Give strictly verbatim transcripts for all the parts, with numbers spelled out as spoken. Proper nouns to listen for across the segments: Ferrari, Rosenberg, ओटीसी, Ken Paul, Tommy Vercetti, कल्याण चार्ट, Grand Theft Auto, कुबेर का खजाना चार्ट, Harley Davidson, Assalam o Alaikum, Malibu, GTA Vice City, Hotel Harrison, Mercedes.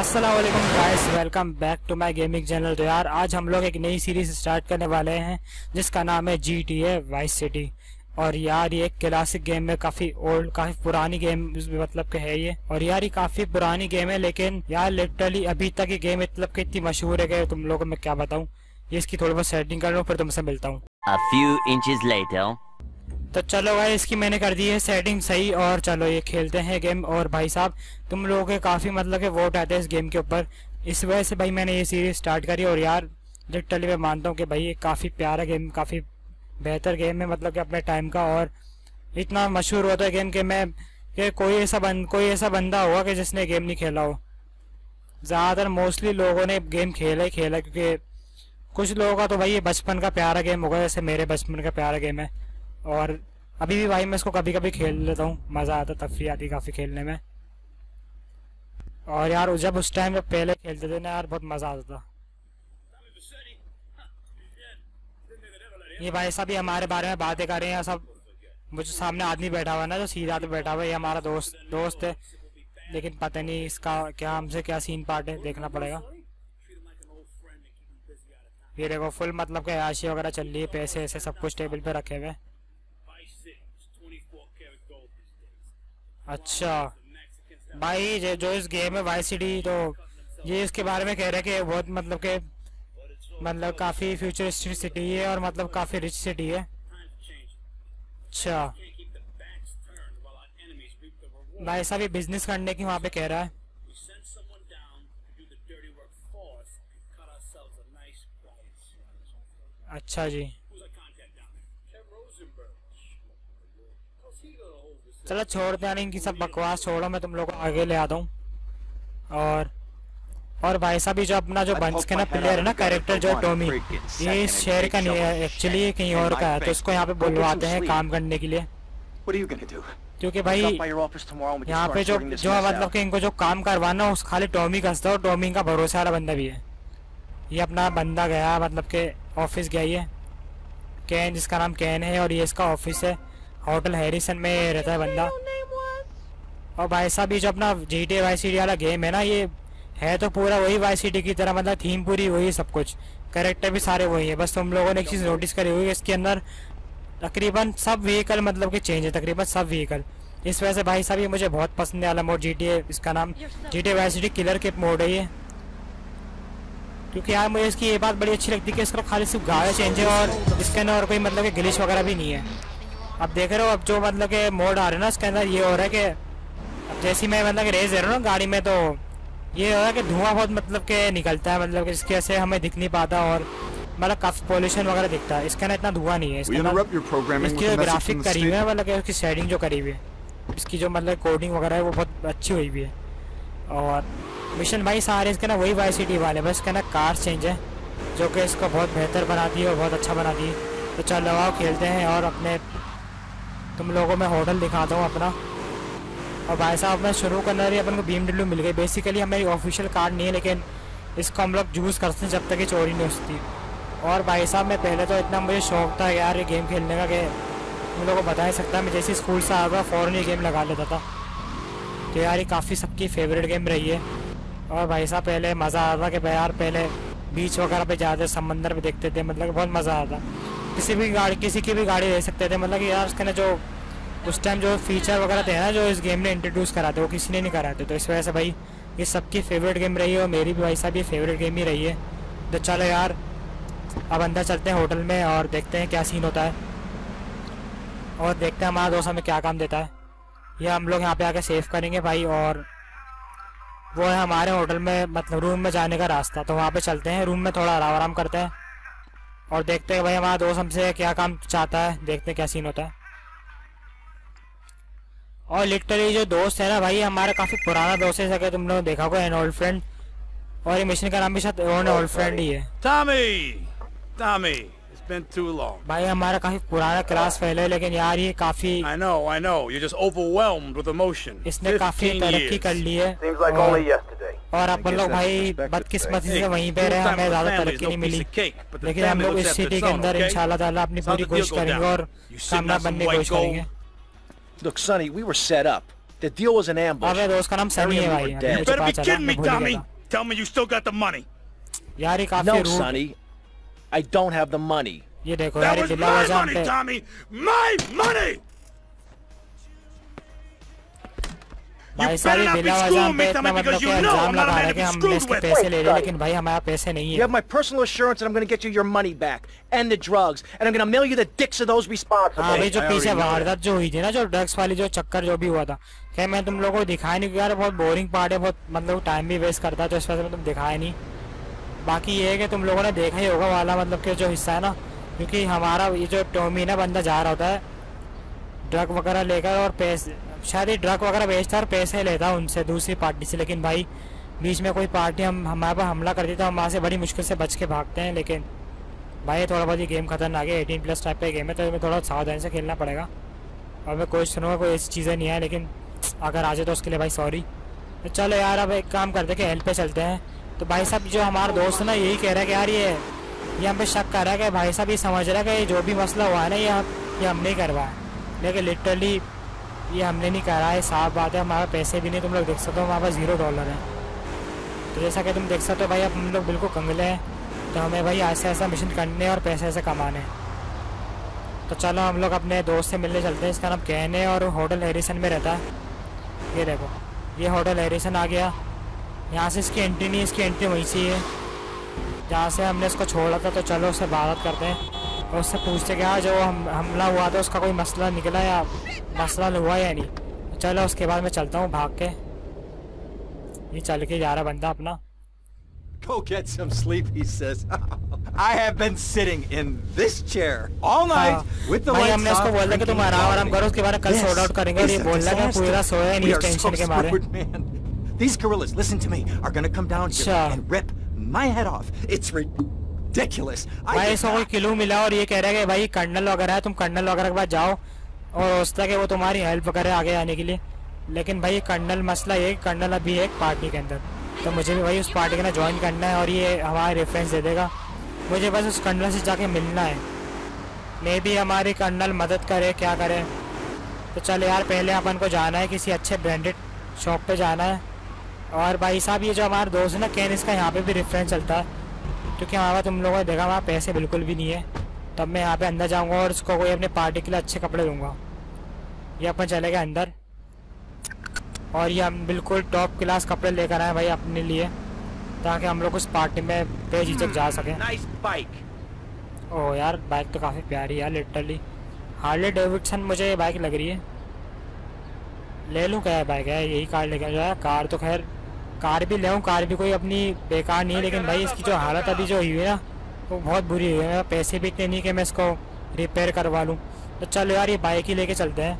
अस्सलाम वालेकुम guys, welcome back to my gaming channel. तो यार आज हम लोग एक नई सीरीज स्टार्ट करने वाले हैं जिसका नाम है G T A vice city. और यार ये एक क्लासिक गेम है, काफ़ी ओल्ड, काफ़ी पुरानी गेम मतलब के है ये। और यार ये काफ़ी पुरानी गेम है, लेकिन यार लिटरली अभी तक ये गेम मतलब कि इतनी मशहूर है कि तुम लोगों को मैं क्या बताऊँ। ये इसकी थोड़ी बहुत सेटिंग कर लूँ, फिर तुमसे मिलता हूँ। तो चलो भाई, इसकी मैंने कर दी है सेटिंग सही और चलो ये खेलते हैं गेम। और भाई साहब तुम लोगों के काफ़ी मतलब के वोट आते हैं इस गेम के ऊपर, इस वजह से भाई मैंने ये सीरीज स्टार्ट करी। और यार लिटरली मैं मानता हूँ कि भाई ये काफ़ी प्यारा गेम, काफ़ी बेहतर गेम है मतलब कि अपने टाइम का। और इतना मशहूर होता है गेम कि मैं कि कोई ऐसा बंद कोई ऐसा बंदा होगा कि जिसने गेम नहीं खेला हो। ज़्यादातर मोस्टली लोगों ने गेम खेला ही खेला, क्योंकि कुछ लोगों का तो भाई ये बचपन का प्यारा गेम होगा, जैसे मेरे बचपन का प्यारा गेम है। और अभी भी भाई मैं इसको कभी कभी खेल लेता हूँ, मज़ा आता, तफरी आती काफ़ी खेलने में। और यार जब उस टाइम जब पहले खेलते थे ना यार, बहुत मज़ा आता था। ये भाई साहब ये हमारे बारे में बातें कर रहे हैं सब, मुझे सामने आदमी बैठा हुआ है ना, जो सीधा तो बैठा हुआ है, ये हमारा दोस्त दोस्त है, लेकिन पता नहीं इसका क्या हमसे क्या सीन पार्ट है, देखना पड़ेगा। ये देखो फुल मतलब क्या आशी वगैरह चल रही है, पैसे ऐसे सब कुछ टेबल पे रखे हुए। अच्छा भाई जो इस गेम है वाइस सिटी, तो ये इसके बारे में कह रहे हैं कि बहुत मतलब के मतलब काफ़ी फ्यूचरिस्टिक सिटी है और मतलब काफ़ी रिच सिटी है। अच्छा भाई साहब ये बिजनेस करने की वहाँ पे कह रहा है। अच्छा जी, चलो छोड़ते हैं इनकी सब बकवास, छोड़ो, मैं तुम लोगों को आगे ले आता हूँ। और और भाई साहब ये जो अपना जो बंस के ना प्लेयर है ना, कैरेक्टर जो टॉमी, ये इस शहर का नहीं है एक्चुअली, कहीं और का है, तो इसको यहाँ पे बुलवाते हैं काम करने के लिए। क्योंकि भाई यहाँ पे जो जो मतलब कि इनको जो काम करवाना उस खाली टॉमी का हंसता है, और टॉमी का भरोसे वाला बंदा भी है। ये अपना बंदा गया मतलब के ऑफिस गया, ये कैन, जिसका नाम कैन है, और ये इसका ऑफिस है, होटल हैरिसन में रहता है बंदा। और भाई साहब ये जो अपना G T A Y C D वाला गेम है ना, ये है तो पूरा वही वाई सी डी की तरह, मतलब थीम पूरी वही, सब कुछ कैरेक्टर भी सारे वही है। बस तुम लोगों ने एक चीज़ नोटिस करी हुई है, इसके अंदर तकरीबन सब व्हीकल मतलब कि चेंज है, तकरीबन सब व्हीकल। इस वजह से भाई साहब ये मुझे बहुत पसंद है वाला मोड जी टी ए, इसका नाम G T A Y C D killer के मोड है ये। क्योंकि यार मुझे इसकी ये बात बड़ी अच्छी लगती है कि इसका खाली सिर्फ गाड़ी चेंज है, और इसके अंदर और कोई मतलब कि ग्लिच वगैरह भी नहीं है। अब देख रहे हो अब जो मतलब के मोड आ रहे हैं ना, इसके अंदर ये हो रहा है कि जैसी मैं मतलब रेस दे रहा हूँ ना गाड़ी में, तो ये हो रहा है कि धुआं बहुत मतलब के निकलता है, मतलब इसकी वजह से हमें दिख नहीं पाता, और मतलब काफ़ी पोल्यूशन वगैरह दिखता है। इसके अंदर इतना धुआं नहीं है, इसकी जो ग्राफिक करी हुई है मतलब उसकी शेडिंग जो करी हुई है, इसकी जो मतलब कोडिंग वगैरह है वो बहुत अच्छी हुई हुई है। और मिशन भाई सारे इसके ना वही वाइस सिटी वाले, बस इसके ना कार चेंज है, जो कि इसको बहुत बेहतर बनाती है और बहुत अच्छा बनाती है। तो चलो आओ खेलते हैं, और अपने तुम लोगों में होटल दिखाता हूँ अपना। और भाई साहब मैं शुरू करना रही, अपन को बी एम डब्ल्यू मिल गई। बेसिकली हमारी ऑफिशियल कार्ड नहीं है, लेकिन इसको हम लोग यूज़ करते हैं जब तक ये चोरी नहीं होती। और भाई साहब मैं पहले तो इतना मुझे शौक था यार ये गेम खेलने का कि तुम लोगों को बता ही सकता, मैं जैसे स्कूल से आया था फ़ौरन ये गेम लगा लेता था। तो यार ये काफ़ी सबकी फेवरेट गेम रही है। और भाई साहब पहले मज़ा आ रहा था कि यार पहले बीच वगैरह पर जाते, समंदर पर देखते थे, मतलब बहुत मज़ा आता था। किसी भी गाड़ी किसी की भी गाड़ी ले सकते थे, मतलब कि यार उसके ना जो उस टाइम जो फीचर वगैरह थे ना, जो इस गेम ने इंट्रोड्यूस करा थे, वो किसी ने नहीं करा थे। तो इस वजह से भाई ये सबकी फेवरेट गेम रही है, और मेरी भी भाई साहब ये फेवरेट गेम ही रही है। तो चलो यार अब अंदर चलते हैं होटल में, और देखते हैं क्या सीन होता है, और देखते हैं हमारा दोस्त हमें क्या काम देता है। ये हम लोग यहाँ पर आके सेव करेंगे भाई, और वो है हमारे होटल में मतलब रूम में जाने का रास्ता। तो वहाँ पर चलते हैं, रूम में थोड़ा आराम आराम करते हैं, और देखते हैं भाई हमारा दोस्त हमसे क्या काम चाहता है, देखते हैं क्या सीन होता है। और लिटरली जो दोस्त है ना भाई हमारा काफ़ी पुराना दोस्त है, अगर तुमने देखा होगा, एन ओल्ड फ्रेंड। और ये मिशन का नाम भी शायद एन ओल्ड फ्रेंड ही है। Tommy Tommy it's been too long. भाई हमारा काफ़ी पुराना क्लास फेलो है, लेकिन यार ये काफ़ी I know I know you just overwhelmed with emotion, इसने काफ़ी तरक्की कर ली है। और आप लोग भाई बदकिस्मती से वहीं पे रहे, हमें ज़्यादा तरक्की नहीं मिली, लेकिन हम लोग इस सिटी के अंदर इंशाल्लाह ताला अपनी पूरी कोशिश करेंगे और सामना बनने की कोशिश करेंगे। Look, Sonny, we were set up. The deal was an ambush. Harry and me were dead. You better be kidding me, Tommy. Tell me you still got the money. No, Sonny. I don't have the money. That was my money, Tommy. My money! You better not be screwing me, Tommy, because you know I'm not a man to be screwed with. You have my personal assurance that I'm going to get you your money back and the drugs, and I'm going to mail you the dicks of those responsible. मैं तुम लोगों को दिखाया नहीं यार, बहुत boring part है, बहुत मतलब टाइम भी वेस्ट करता है, तो इस वजह से तुम दिखाया नहीं। बाकी ये है कि तुम लोगों ने देखा ही होगा वाला मतलब कि जो हिस्सा है ना, क्योंकि हमारा ये जो टॉमी ना बंदा जा रहा होता है ड्रग वगैरह लेकर और पैसे, शायद ये ड्रग वगैरह बेचता और पैसे लेता उनसे दूसरी पार्टी से, लेकिन भाई बीच में कोई पार्टी हम हमारे पर हमला करती तो हम वहाँ से बड़ी मुश्किल से बच के भागते हैं। लेकिन भाई थोड़ा बहुत ये गेम खतरनाक है, एटीन प्लस टाइप का गेम है, तो हमें थोड़ा सावधानी से खेलना पड़ेगा। और मैं कोई सुनूँगा कोई ऐसी चीज़ें नहीं है, लेकिन अगर आ जाए तो उसके लिए भाई सॉरी। तो चलो यार अब एक काम करते हैं कि हेल्प पे चलते हैं। तो भाई साहब जो हमारा दोस्त है ना यही कह रहा है कि यार ये ये हम पे शक कर रहा है कि भाई साहब ये समझ रहा है कि ये जो भी मसला हुआ है ना ये ये हमने ही करवाया, लेकिन लिटरली ये हमने नहीं करा है। साफ बात है, हमारा पैसे भी नहीं, तुम लोग देख सकते हो हमारे पास जीरो डॉलर है। तो जैसा कि तुम देख सकते हो भाई अब हम लोग बिल्कुल कंगले हैं, तो हमें भाई ऐसा ऐसा मिशन करने और पैसे ऐसे कमाने। तो चलो हम लोग अपने दोस्त से मिलने चलते हैं, इसका नाम कैन है और होटल हैरिसन में रहता है। ये देखो ये होटल हैरिसन आ गया, यहाँ से इसकी एंट्री नहीं, इसकी एंट्री वहीं से है जहाँ से हमने इसको छोड़ा था। तो चलो उससे बात करते हैं और उससे पूछते क्या जो हम हमला हुआ था उसका कोई मसला निकला या मसला हुआ या नहीं। चलो उसके बाद मैं चलता हूँ भाग के। ये चल के जा रहा बंदा अपना। Go get some sleep, he says. I have been sitting in this chair all night with the lights off. We have told him that you rest, rest, rest, and this is a disaster. We are so screwed, man. These gorillas, listen to me, are going to come down here and rip my head off. It's ridiculous. I just got a clue, and he's saying that, "Brother, Colonel Logger, you go to Colonel Logger, go and ask him to help you to come. But brother, Colonel, the problem is Colonel is now in a party. तो मुझे भी भाई उस party के ना join करना है और ये हमारा रेफरेंस दे देगा। मुझे बस उस कर्नल से जाके मिलना है, मे भी हमारी कर्नल मदद करे क्या करे। तो चलो यार पहले अपन को जाना है किसी अच्छे ब्रांडेड शॉप पे जाना है। और भाई साहब ये जो हमारा दोस्त है ना कैन, इसका यहाँ पे भी रेफरेंस चलता है, क्योंकि हमारा तुम लोगों ने देखा हमारा पैसे बिल्कुल भी नहीं है। तब मैं यहाँ पर अंदर जाऊँगा और उसको कोई अपने पार्टी के लिए अच्छे कपड़े दूँगा। ये अपन चले गए अंदर और ये हम बिल्कुल टॉप क्लास कपड़े लेकर आए भाई अपने लिए, ताकि हम लोग उस पार्टी में बेझिझक जा सकें। Nice bike. ओह यार बाइक तो काफ़ी प्यारी है लिटरली, हार्ले डेविडसन मुझे ये बाइक लग रही है। ले लूँ क्या बाइक है, यही कार लेकर जो है कार, तो खैर कार भी ले लूँ, कार भी कोई अपनी बेकार नहीं है, लेकिन भाई इसकी जो हालत अभी जो हुई है ना वो बहुत बुरी हुई है। पैसे भी इतने नहीं कि मैं इसको रिपेयर करवा लूँ। तो चलो यार ये बाइक ही लेके चलते हैं।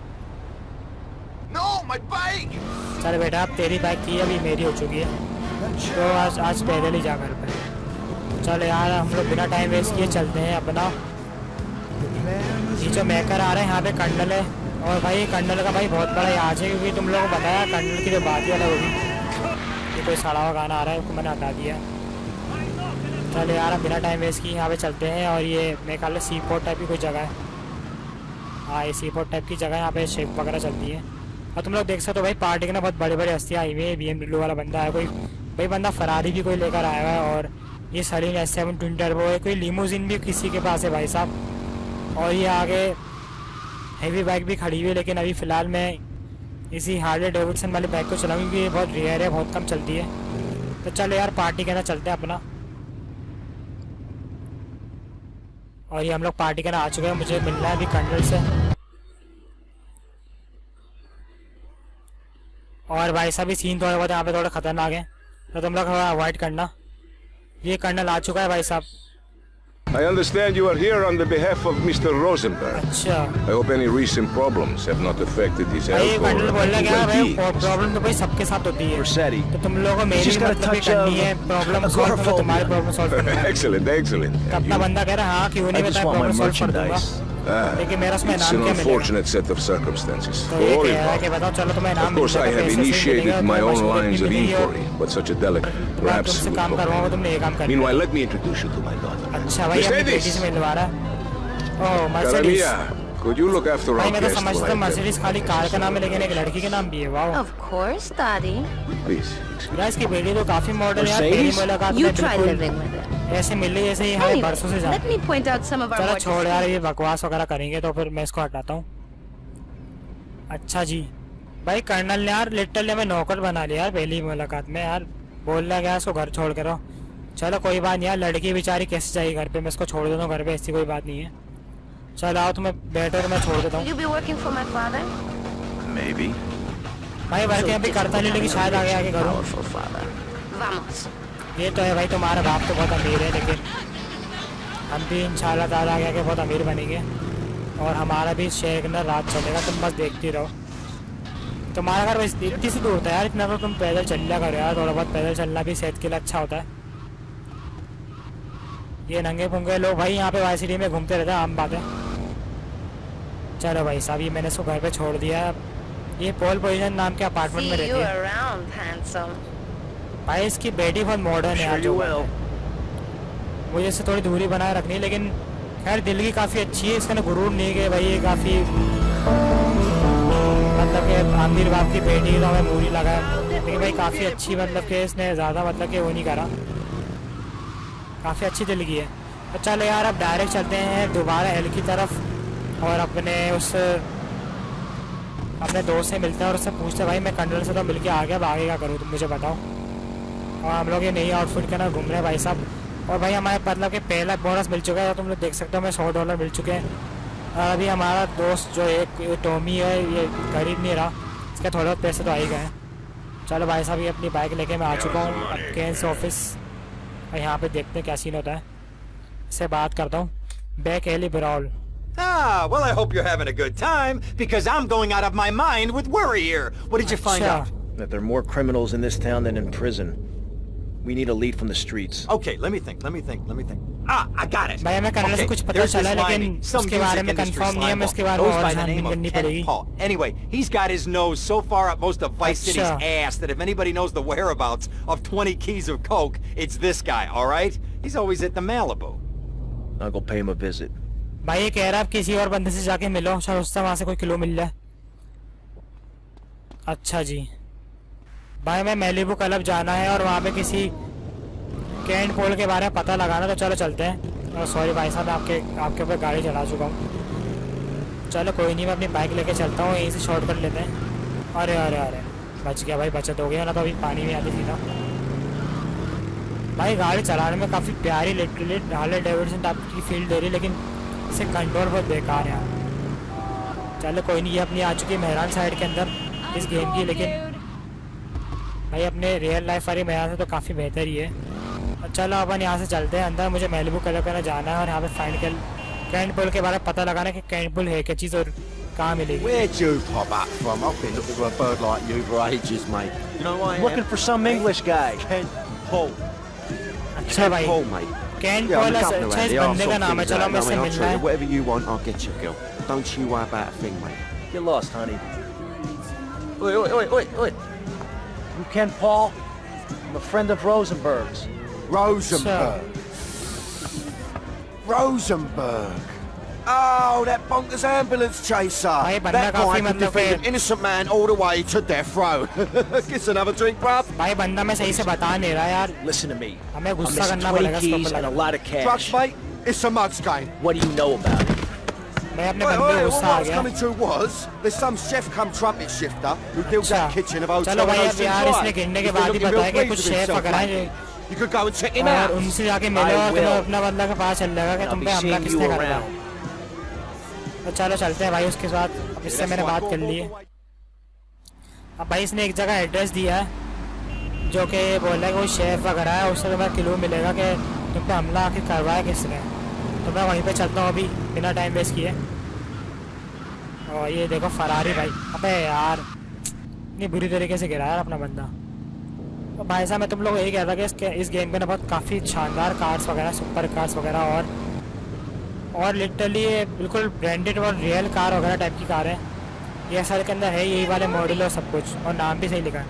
चल बेटा अब तेरी बाइक की अभी मेरी हो चुकी है, तो आज आज पैदल ही जा घर पर। चलो यार हम लोग बिना टाइम वेस्ट किए चलते हैं अपना। ये जो मेकर आ रहा है यहाँ पे कर्नल है, और भाई कर्नल का भाई बहुत बड़ा याद है, क्योंकि तुम लोगों को बताया कर्नल की जो बात वाला होगी। ये कोई सड़ा हुआ गाना आ रहा है, उसको मैंने हटा दिया। चलो यार बिना टाइम वेस्ट किए यहाँ पर चलते हैं। और ये मेरे ख्याल सी फोर्ट टाइप की कोई जगह है, हाँ ये सी फोर्ट टाइप की जगह है, यहाँ पे शेप वगैरह चलती है। और तुम लोग देख सकते हो भाई पार्टी के ना बहुत बड़े बड़े हस्तियाँ आई हुई है। बी एम डब्ल्यू वाला बंदा है कोई, भाई बंदा फरारी भी कोई लेकर आया हुआ है, और ये Saleen S seven twin turbo है, कोई लिमोजिन भी किसी के पास है भाई साहब। और ये आगे हैवी बाइक भी खड़ी हुई है, लेकिन अभी फ़िलहाल मैं इसी हार्ले डेविडसन वाली बाइक को चलाऊँगी, क्योंकि ये बहुत रेयर है, बहुत कम चलती है। तो चलो यार पार्टी के ना चलते हैं अपना। और ये हम लोग पार्टी के ना आ चुके हैं, मुझे मिलना है अभी कर्नल से। और भाई साहब ये सीन थोड़ा बहुत यहाँ पे थोड़ा खतरनाक है, तो तुम लोग थोड़ा अवॉइड करना। ये कर्नल आ चुका है भाई साहब। I understand you are here on the behalf of Mister Rosenberg. अच्छा। I hope any recent problems have not affected his health or his well-being. Problem तो भाई सबके साथ होती है। Vercetti. तो तुम लोगों को मेरी मदद भी करनी है, प्रॉब्लम सॉल्व करो, तुम्हारी प्रॉब्लम सॉल्व करनी है। Excellent, excellent. अपना बंदा कह रहा है हाँ क्यों नहीं बताया, प्रॉब्लम सॉल्व कर दूँगा। Ah, it's an unfortunate set of circumstances. For Of course, I have initiated my own lines of inquiry, but such a delicate, perhaps. Meanwhile, let me introduce you to my daughter, Mercedes. Oh, Mercedes. Could you look after our guest? I समझता Mercedes खाली car का नाम है लेकिन एक लड़की के नाम भी है. Wow. Of course, daddy. Please. Guys की बेटी तो काफी मॉडल है. मेरी मुलाकात में बिल्कुल ऐसे मिल रही जैसे यहाँ बरसों से जाती है. Let me point out some of our. चलो छोड़ यार ये बकवास वगैरह करेंगे तो फिर मैं इसको हटाता हूँ. अच्छा जी भाई कर्नल ने यार लिटल ने मैं नौकर बना लिया यार पहली मुलाकात में. यार बोलना गया इसको घर छोड़ कर आओ. चलो कोई बात नहीं यार लड़की बेचारी कैसे जाएगी घर पे. मैं इसको छोड़ देता हूँ घर पे ऐसी कोई बात नहीं है. चल आओ तुम्हें बेटर मैं छोड़ देता हूँ. भाई वर्क यहाँ पे करता नहीं लेकिन शायद आगे आगे करो. ये तो है भाई तुम्हारा बाप तो बहुत अमीर है लेकिन हम भी इंशाल्लाह ताला आगे आगे बहुत अमीर बनेंगे और हमारा भी शेख ना रात चलेगा. तुम बस देखती रहो. तुम्हारा घर बस इतनी सी दूर था यार इतना तो तुम पैदल चलना करो यार. थोड़ा बहुत पैदल चलना भी सेहत के लिए अच्छा होता है. ये नंगे पुंगे लोग भाई यहाँ पे वाई सिटी में घूमते रहते हैं आम बात है. चलो भाई साहब ये मैंने इसको घर पे छोड़ दिया. ये पॉल पोइजन नाम के अपार्टमेंट में रहती है. भाई इसकी बेटी बहुत मॉडर्न है यार. मुझे इससे थोड़ी दूरी बनाए रखनी है लेकिन खैर दिल की काफ़ी अच्छी है. इसका ना गुरूर नहीं है भाई. ये काफ़ी मतलब कि आमिर बाप की बेटी तो हमें मूरी लगा लेकिन भाई काफ़ी अच्छी मतलब कि इसने ज़्यादा मतलब कि वो नहीं करा. काफ़ी अच्छी दिल की है. तो चलो यार अब डायरेक्ट चलते हैं दोबारा एल की तरफ और अपने उस अपने दोस्त से मिलते हैं और उससे पूछते हैं भाई मैं कंट्रोल से तो मिल के आ गया अब आगे क्या करूँ तुम मुझे बताओ. और हम लोग ये नई आउटफिट के ना घूम रहे हैं भाई साहब. और भाई हमारे मतलब कि पहला बोनस मिल चुका है. तुम लोग देख सकते हो हमें सौ डॉलर मिल चुके हैं. अभी हमारा दोस्त जो एक टॉमी है ये गरीब नहीं रहा. इसका थोड़ा बहुत पैसे तो आ ही गए. चलो भाई साहब ये अपनी बाइक लेके मैं आ चुका हूँ अब केन्स ऑफिस और यहाँ पे देखते हैं क्या सीन होता है. इससे बात करता हूँ. Back Eli brawl. Ah, well I hope you're having a good time because I'm going out of my mind with worry here. What did you find out? That there are more criminals in this town than in prison. We need a lead from the streets. Okay, let me think. Let me think. Let me think. Ah, I got it. भाई हमें करने से कुछ पता चला लेकिन उसके बारे में कंफर्म नहीं है. मैं उसके बारे में और जानकारी करनी पड़ेगी. Anyway, he's got his nose so far up most of Vice City's ass that if anybody knows the whereabouts of twenty keys of coke, it's this guy. All right? He's always at the Malibu. I'll go pay him a visit. भाई ये कह रहा है आप किसी और बंदे से जाके मिलो. शायद उससे वहाँ से कोई किलो मिल जाए. अच्छा जी भाई मैं मैलीबू क्लब जाना है और वहाँ पे किसी कैन पोल के बारे में पता लगाना. तो चलो चलते हैं. और सॉरी भाई साहब आपके आपके ऊपर गाड़ी चला चुका हूँ. चलो कोई नहीं मैं अपनी बाइक लेके चलता हूँ. यहीं से शॉर्ट कर लेते हैं. अरे अरे अरे बच गया भाई. बचत हो गया ना तो अभी पानी में आती सीधा. भाई गाड़ी चलाने में काफ़ी प्यारी लिटरली हार्ले डेविडसन आपकी फील दे रही लेकिन इसे कंट्रोल बहुत बेकार है. चलो कोई नहीं ये अपनी आ चुकी है मेहरान साइड के अंदर इस गेम की. लेकिन भाई अपने रियल लाइफ वाली मेरा से तो काफ़ी बेहतर ही है. और चलो अपन यहाँ से चलते हैं अंदर. मुझे मैलीबू क्लब करना जाना है और यहाँ पे फाइंड कर कैंट पुल के बारे में पता लगाना कि कैंट पुल है क्या चीज़ और कहाँ मिलेगी. अच्छा भाई कैंट पोल अच्छा इस बंदे का नाम है. चलो मैं इससे मिलना है. I'm Ken Paul. I'm a friend of Rosenberg's. Rosenberg. Rosenberg. Oh, that bonkers ambulance chaser. That guy can defend an innocent man all the way to death row. Get another drink, bruv. भाई बंदा मैं सही से बता नहीं रहा यार. Listen to me. हमें गुस्सा करना पड़ेगा इसको. I'm missing twenty keys and a lot of cash. Drugs, mate. It's a mug's game. What do you know about it? मैं अपने बंदे को गुस्सा आ गया. चलो भाई अब यार इसने गिरने के बाद ही बताया कि कुछ शेफ पकड़ा है उनसे जाके मिलो और तुम्हें अपना बंदा के पास चल जाएगा कि तुम पे हमला किसने कर रहा है. तो चलो चलते हैं भाई उसके साथ. अब इससे मैंने बात कर ली है. अब भाई इसने एक जगह एड्रेस दिया है जो कि बोला है कि वो शेफ वगैरह है उससे तुम्हें क्लू मिलेगा कि तुम पे हमला आखिर करवाया किसने. तो मैं वहीं पे चलता हूँ अभी बिना टाइम वेस्ट किए. और ये देखो फरारी भाई. अबे यार इतनी बुरी तरीके से गिरा यार अपना बंदा. तो भाई साहब मैं तुम लोग यही कह रहा था कि इस गेम में ना बहुत काफ़ी शानदार कार्स वगैरह सुपर कार्स वगैरह और और लिटरली बिल्कुल ब्रांडेड और रियल कार वगैरह टाइप की कार है. ये असल के अंदर है यही वाले मॉडल और सब कुछ और नाम भी सही लिखा है.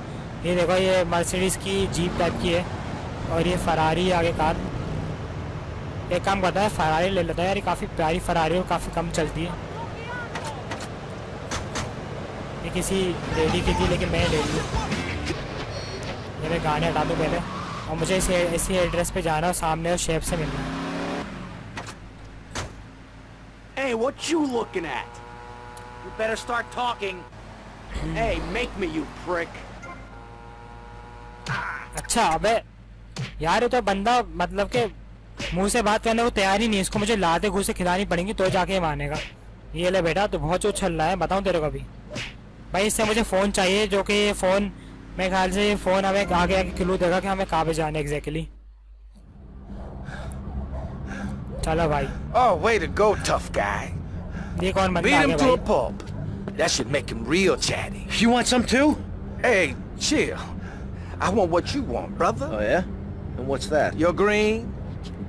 ये देखो ये मर्सिडीज़ की जीप टाइप की है और ये फरारी आगे कार. एक काम करता है फरारी ले लेता है यार. काफ़ी प्यारी फरारी और काफ़ी कम चलती है. किसी लेडी की थी लेकिन मैं ले ली। ये मैं गाड़ी हटा दूँ पहले, और मुझे इसी इसी एड्रेस पे जाना है, सामने और शेफ से मिलना है। Hey, what you looking at? You better start talking. Hey, make me you prick. अच्छा अबे यार ये तो बंदा मतलब के मुंह से बात करने को तैयार ही नहीं, इसको मुझे लाते घूसे खिलानी पड़ेंगी तो जाके मानेगा। ये ले बेटा तू बहुत उछल रहा है, बताऊं तेरे को अभी भाई। इससे मुझे फ़ोन चाहिए, जो कि फ़ोन मेरे ख्याल से फ़ोन हमें आगे आगे क्लू देगा कि हमें कहाँ पे जाना एग्जैक्टली। चलो भाई। Oh, way to go, tough guy. ये कौन बंदा है भाई? That should make him real chatty. You want some too? Hey, chill. I want what you want, brother. Oh yeah? And what's that? Your green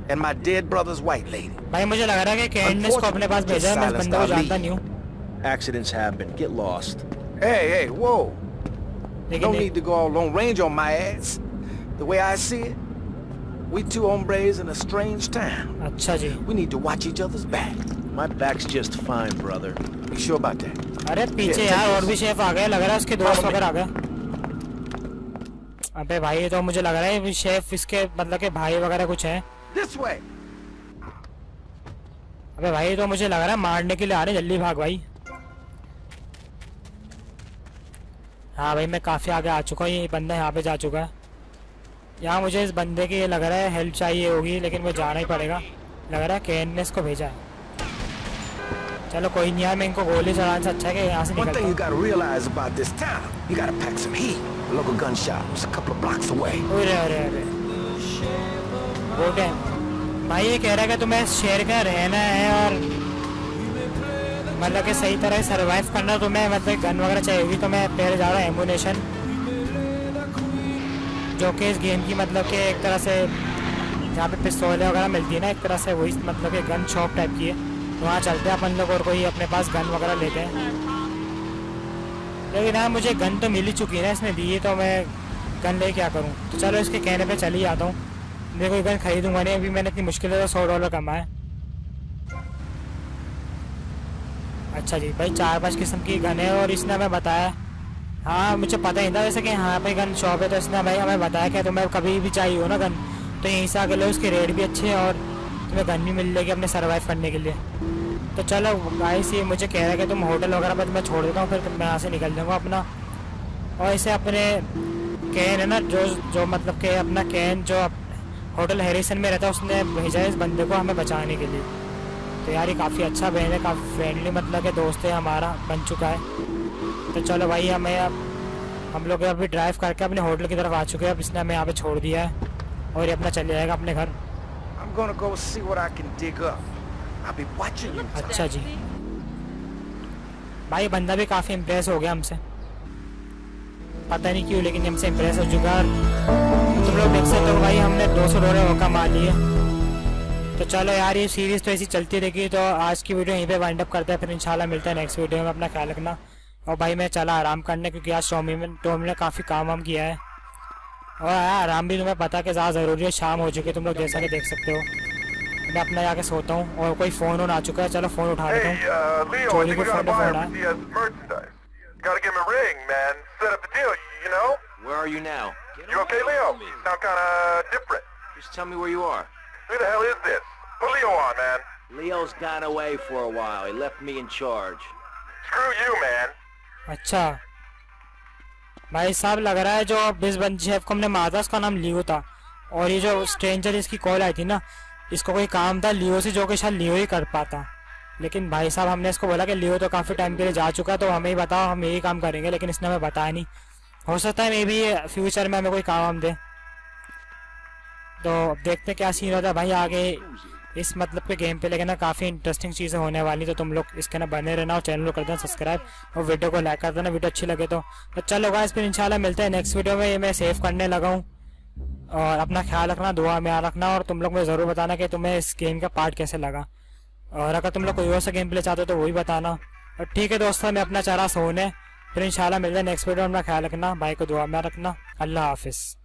and my dead brother's white lady. भाई मुझे लग रहा है कि can ने इसको अपने पास भेजा है, मैं बंदा को जानता नहीं हूं। Accidents happen. Get lost. Hey, hey, whoa. No need to go all long range on my ass. The way I see it, we two hombres in a strange town. अच्छा जी. We need to watch each other's back. My back's just fine, brother. You sure about that? अरे पीछे यार और भी chef आ गया, लग रहा है उसके दोस्त वगैरह आ गए। अबे भाई तो मुझे लग रहा है शेफ इसके मतलब के भाई वगैरह कुछ है। अबे भाई तो मुझे लग रहा है मारने के लिए आ रहे, जल्दी भाग भाई। हाँ भाई मैं काफी आगे आ चुका हूँ, ये बंदा यहाँ पे जा चुका है। यहाँ मुझे इस बंदे की ये लग रहा है हेल्प चाहिए होगी, लेकिन वो जाना ही पड़ेगा। लग रहा है कैन ने इसको भेजा है। चलो कोई नहीं यार, मैं इनको गोली चलाने से अच्छा है कि यहाँ से निकलता हूँ। अरे अरे अरे वो क्या भाई, ये कह रहा है कि तुम्हें शहर का रहना है और मतलब कि सही तरह सर्वाइव करना, तुम्हें मतलब गन वगैरह चाहिए होगी। तो मैं पहले जा रहा हूँ एम्बुनेशन, जो कि इस गेम की मतलब कि एक तरह से जहाँ पे पिस्तौलें वगैरह मिलती है ना, एक तरह से वही मतलब कि गन शॉप टाइप की है। वहाँ चलते हैं अपन लोग और कोई अपने पास गन वगैरह लेते हैं। लेकिन हाँ मुझे गन तो मिल ही चुकी है ना इसमें दी, तो मैं गन ले क्या करूँ। तो चलो इसके कहने पे चली जाता हूँ, मैं कोई गन खरीदूंगा नहीं अभी, मैंने इतनी मुश्किल से सौ डॉलर कमाए। अच्छा जी भाई चार पांच किस्म की गन है और इसने हमें बताया, हाँ मुझे पता ही था वैसे कि यहाँ पर गन शॉप है। तो इसने भाई हमें बताया कि तुम्हें कभी भी चाहिए हो ना गन तो यहीं से आगे लो, उसके रेट भी अच्छे हैं और तुम्हें गन भी मिल जाएगी अपने सर्वाइव करने के लिए। तो चलो गाइस ये मुझे कह रहा है कि तुम होटल वगैरह पर मैं छोड़ देता हूँ, फिर मैं यहाँ से निकल जाऊँगा अपना। और इसे अपने कैन है ना, जो जो मतलब कि अपना कैन जो होटल हैरिसन में रहता है, उसने भेजा है इस बंदे को हमें बचाने के लिए। तो यार ये काफ़ी अच्छा बहन है, काफ़ी फ्रेंडली मतलब कि दोस्त है हमारा बन चुका है। तो चलो भाई हमें अब हम लोग अभी ड्राइव करके अपने होटल की तरफ आ चुके हैं। अब इसने हमें यहाँ पर छोड़ दिया है और ये अपना चले जाएगा अपने घर। अच्छा जी भाई बंदा भी काफी इम्प्रेस हो गया हमसे, पता नहीं क्यों लेकिन हमसे इम्प्रेस हो चुका है। तुम लोग देख सकते हो भाई हमने दो सौ डॉलर और कमा लिए। तो चलो यार ये सीरीज तो ऐसी चलती रहेगी। तो आज की वीडियो यहीं पे वाइंड अप करते हैं, फिर इंशाल्लाह मिलते हैं नेक्स्ट वीडियो में। अपना ख्याल रखना। और भाई मैं चला आराम करने, क्योंकि आज टॉमी में टॉमी ने काफी काम वाम किया है और आराम भी तुम्हें पता कि ज़्यादा ज़रूरी है। शाम हो चुकी है, तुम लोग जैसा कि देख सकते हो। मैं अपना जाके सोता हूँ। और कोई फ़ोन होना आ चुका है, चलो फ़ोन उठा लेता हूँ। चोरी को फ़ोन फोन है। अच्छा भाई साहब लग रहा है जो बिस बंद शेफ को हमने मारा था उसका नाम लियो था, और ये जो स्ट्रेंजर इसकी कॉल आई थी ना, इसको कोई काम था लियो से जो कि शायद लियो ही कर पाता। लेकिन भाई साहब हमने इसको बोला कि लियो तो काफ़ी टाइम के लिए जा चुका है, तो हमें ही बताओ हम यही काम करेंगे, लेकिन इसने हमें बताया नहीं। हो सकता है मे भी फ्यूचर में हमें कोई काम हम दे। तो देखते क्या सीन होता है भाई आगे इस मतलब के गेम पे। लेकिन ना काफ़ी इंटरेस्टिंग चीज़ें होने वाली, तो तुम लोग इसके ना बने रहना और चैनल को कर देना सब्सक्राइब और वीडियो को लाइक कर देना वीडियो अच्छी लगे तो। तो चलो गाइस फिर इंशाल्लाह मिलते हैं नेक्स्ट वीडियो में। ये मैं सेव करने लगा हूँ। और अपना ख्याल रखना, दुआ में याद रखना, और तुम लोग मुझे ज़रूर बताना कि तुम्हें इस गेम का पार्ट कैसे लगा। और अगर तुम लोग कोई और सा गेम प्ले चाहते हो तो वही बताना। और ठीक है दोस्तों मैं अपना चारा सोने, फिर इंशाल्लाह मिलते हैं नेक्स्ट वीडियो में। अपना ख्याल रखना, भाई को दुआ में रखना। अल्लाह हाफिज़।